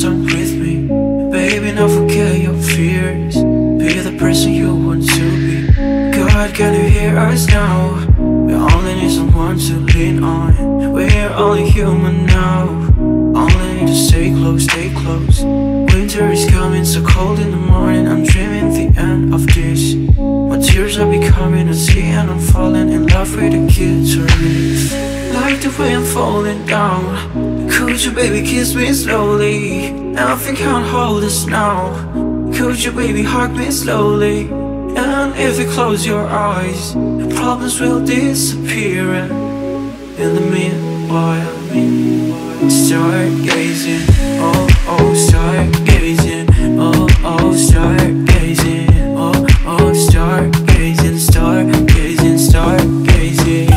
time with me. Baby, now forget your fears. Be the person you want to be. God, can you hear us now? We only need someone to lean on. We're only human now. Only need to stay close, stay close. Winter is coming, so cold in the morning. I'm dreaming the end of this. My tears are becoming a sea, and I'm falling in love with a guitarist. Like the way I'm falling down. Could you baby kiss me slowly? Nothing can hold us now. Could you baby hug me slowly? And if you close your eyes, the problems will disappear. And in the meanwhile, stargazing. Oh oh, stargazing. Oh oh, stargazing. Oh oh, stargazing. Stargazing, stargazing.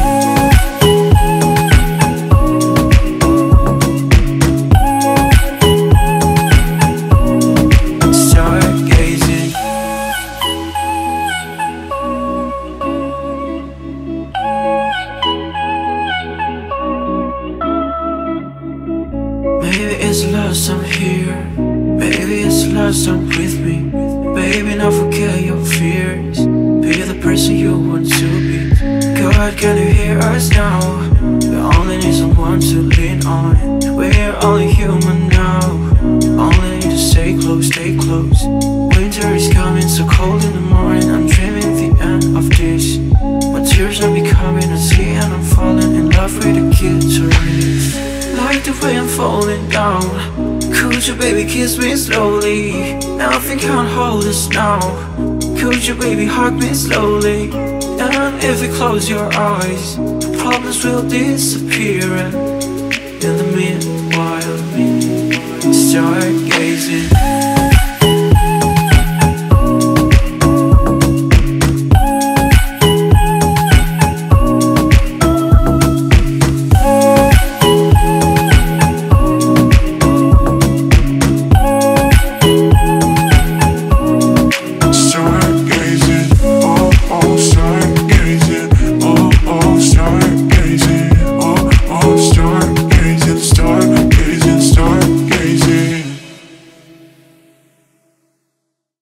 Maybe it's lost, I'm here. Maybe it's lost, I'm with me. Baby, now forget your fears. Be the person you want to be. God, can you hear us now? We only need someone to lean on. We're only human now. Only need to stay close, stay close. Winter is coming, so cold in the morning. I'm dreaming the end of this. My tears are becoming a sea, and I'm falling in love with a guitarist. Like the way I'm falling down. Could you baby kiss me slowly? Nothing can hold us now. Could you baby hug me slowly? And if you close your eyes, the problems will disappear. And in the meanwhile, stargazing.